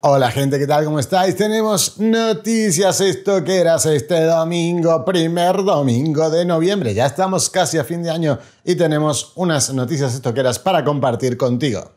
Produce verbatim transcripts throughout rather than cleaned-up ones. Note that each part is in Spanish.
Hola gente, ¿qué tal? ¿Cómo estáis? Tenemos noticias stockeras este domingo, primer domingo de noviembre. Ya estamos casi a fin de año y tenemos unas noticias stockeras para compartir contigo.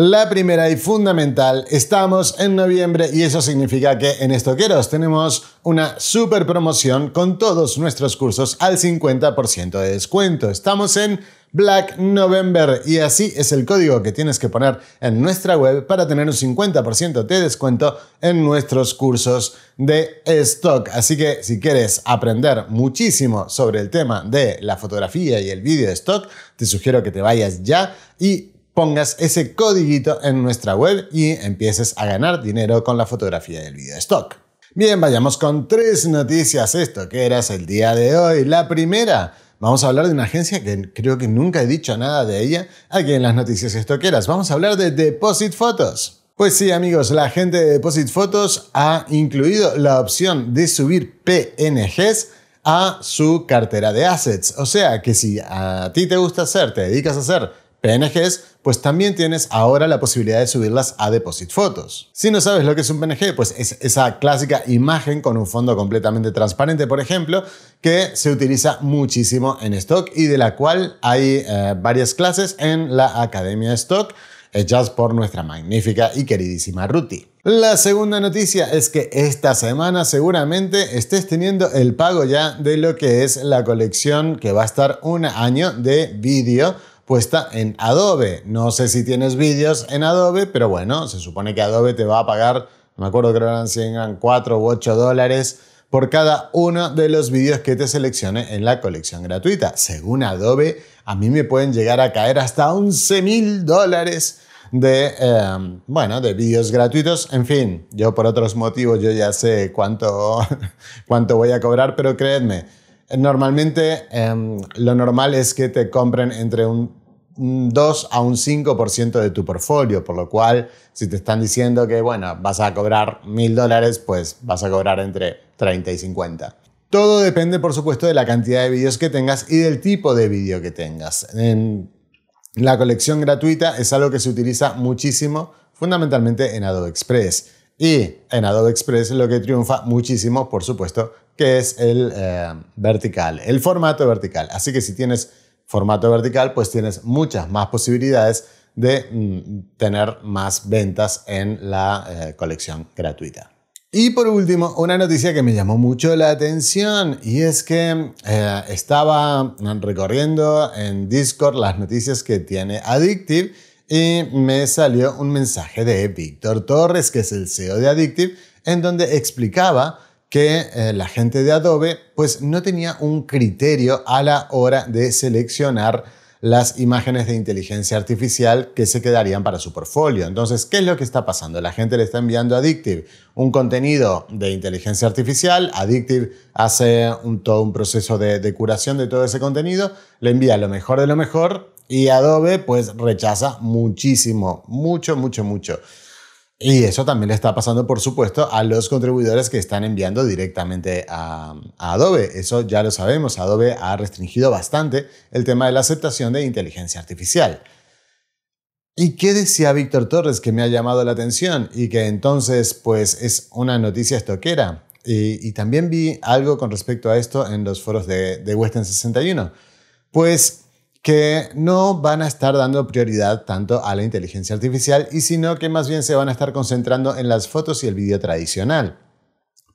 La primera y fundamental, estamos en noviembre y eso significa que en Stockeros tenemos una super promoción con todos nuestros cursos al cincuenta por ciento de descuento. Estamos en Black November y así es el código que tienes que poner en nuestra web para tener un cincuenta por ciento de descuento en nuestros cursos de stock. Así que si quieres aprender muchísimo sobre el tema de la fotografía y el vídeo de stock, te sugiero que te vayas ya y pongas ese codiguito en nuestra web y empieces a ganar dinero con la fotografía del video stock. Bien, vayamos con tres noticias stockeras el día de hoy. La primera, vamos a hablar de una agencia que creo que nunca he dicho nada de ella aquí en las noticias stockeras. Vamos a hablar de Deposit Photos. Pues sí, amigos, la gente de Deposit Photos ha incluido la opción de subir P N Gs a su cartera de assets. O sea, que si a ti te gusta hacer, te dedicas a hacer P N Gs, pues también tienes ahora la posibilidad de subirlas a Deposit Photos. Si no sabes lo que es un P N G, pues es esa clásica imagen con un fondo completamente transparente, por ejemplo, que se utiliza muchísimo en stock y de la cual hay eh, varias clases en la Academia Stock, hechas por nuestra magnífica y queridísima Ruti. La segunda noticia es que esta semana seguramente estés teniendo el pago ya de lo que es la colección que va a estar un año de vídeo puesta en Adobe. No sé si tienes vídeos en Adobe, pero bueno, se supone que Adobe te va a pagar, no me acuerdo, creo que eran, si eran cuatro u ocho dólares por cada uno de los vídeos que te seleccione en la colección gratuita. Según Adobe, a mí me pueden llegar a caer hasta once mil dólares de, eh, bueno, de vídeos gratuitos. En fin, yo por otros motivos yo ya sé cuánto, cuánto voy a cobrar, pero créedme, normalmente eh, lo normal es que te compren entre un dos a un cinco por ciento de tu portfolio, por lo cual si te están diciendo que bueno, vas a cobrar mil dólares, pues vas a cobrar entre treinta y cincuenta. Todo depende, por supuesto, de la cantidad de vídeos que tengas y del tipo de vídeo que tengas. En la colección gratuita es algo que se utiliza muchísimo, fundamentalmente en Adobe Express. Y en Adobe Express lo que triunfa muchísimo, por supuesto, que es el eh, vertical, el formato vertical. Así que si tienes formato vertical, pues tienes muchas más posibilidades de mm, tener más ventas en la eh, colección gratuita. Y por último, una noticia que me llamó mucho la atención y es que eh, estaba recorriendo en Discord las noticias que tiene Addictive y me salió un mensaje de Víctor Torres, que es el C E O de Addictive, en donde explicaba que eh, la gente de Adobe pues no tenía un criterio a la hora de seleccionar las imágenes de inteligencia artificial que se quedarían para su portfolio. Entonces, ¿qué es lo que está pasando? La gente le está enviando a Addictive un contenido de inteligencia artificial, Addictive hace un, todo un proceso de, de curación de todo ese contenido, le envía lo mejor de lo mejor y Adobe pues rechaza muchísimo, mucho, mucho, mucho. Y eso también le está pasando, por supuesto, a los contribuidores que están enviando directamente a, a Adobe. Eso ya lo sabemos. Adobe ha restringido bastante el tema de la aceptación de inteligencia artificial. ¿Y qué decía Víctor Torres que me ha llamado la atención? Y que entonces, pues, es una noticia stockeras. Y, y también vi algo con respecto a esto en los foros de, de Western sesenta y uno. Pues que no van a estar dando prioridad tanto a la inteligencia artificial y sino que más bien se van a estar concentrando en las fotos y el vídeo tradicional.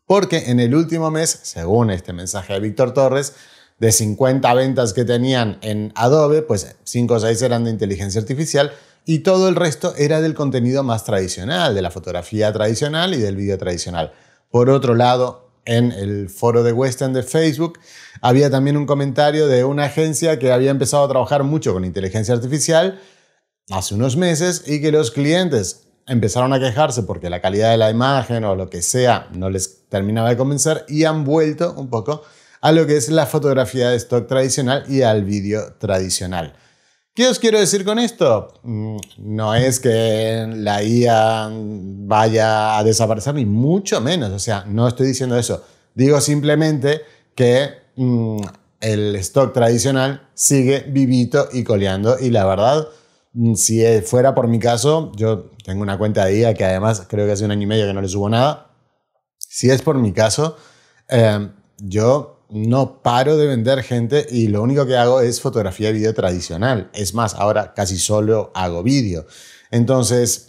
Porque en el último mes, según este mensaje de Víctor Torres, de cincuenta ventas que tenían en Adobe, pues cinco o seis eran de inteligencia artificial y todo el resto era del contenido más tradicional, de la fotografía tradicional y del vídeo tradicional. Por otro lado, en el foro de Western de Facebook había también un comentario de una agencia que había empezado a trabajar mucho con inteligencia artificial hace unos meses y que los clientes empezaron a quejarse porque la calidad de la imagen o lo que sea no les terminaba de convencer y han vuelto un poco a lo que es la fotografía de stock tradicional y al vídeo tradicional. ¿Qué os quiero decir con esto? No es que la I A vaya a desaparecer, ni mucho menos. O sea, no estoy diciendo eso. Digo simplemente que mm, el stock tradicional sigue vivito y coleando. Y la verdad, si fuera por mi caso, yo tengo una cuenta de I A que además creo que hace un año y medio que no le subo nada. Si es por mi caso, eh, yo no paro de vender gente y lo único que hago es fotografía y video tradicional. Es más, ahora casi solo hago vídeo. Entonces,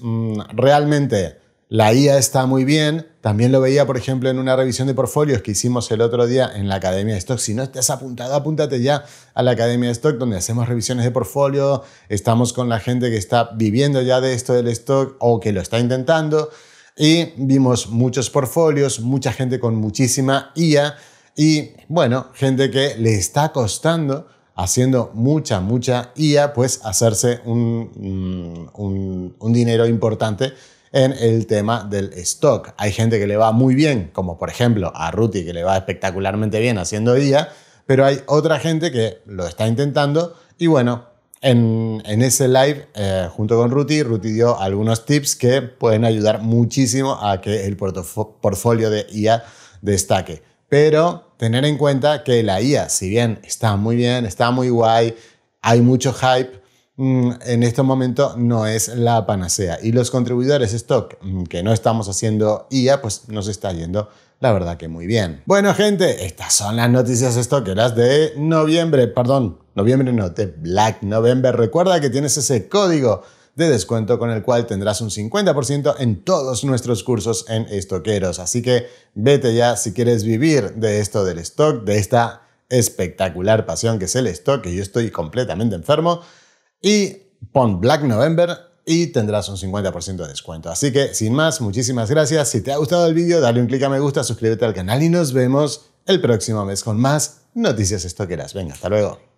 realmente la I A está muy bien. También lo veía, por ejemplo, en una revisión de portfolios que hicimos el otro día en la Academia Stock. Si no estás apuntado, apúntate ya a la Academia Stock, donde hacemos revisiones de portfolio. Estamos con la gente que está viviendo ya de esto del stock o que lo está intentando. Y vimos muchos portfolios, mucha gente con muchísima I A. Y bueno, gente que le está costando, haciendo mucha, mucha I A, pues hacerse un, un, un dinero importante en el tema del stock. Hay gente que le va muy bien, como por ejemplo a Ruti, que le va espectacularmente bien haciendo I A, pero hay otra gente que lo está intentando y bueno, en, en ese live eh, junto con Ruti, Ruti dio algunos tips que pueden ayudar muchísimo a que el portafolio de I A destaque. Pero tener en cuenta que la I A, si bien está muy bien, está muy guay, hay mucho hype, en este momento no es la panacea. Y los contribuidores stock que no estamos haciendo I A, pues nos está yendo la verdad que muy bien. Bueno, gente, estas son las noticias stockeras de noviembre, perdón, noviembre no, de Black November. Recuerda que tienes ese código de descuento con el cual tendrás un cincuenta por ciento en todos nuestros cursos en Stockeros. Así que vete ya si quieres vivir de esto del stock, de esta espectacular pasión que es el stock, que yo estoy completamente enfermo, y pon Black November y tendrás un cincuenta por ciento de descuento. Así que sin más, muchísimas gracias. Si te ha gustado el vídeo, dale un clic a me gusta, suscríbete al canal y nos vemos el próximo mes con más noticias stockeras. Venga, hasta luego.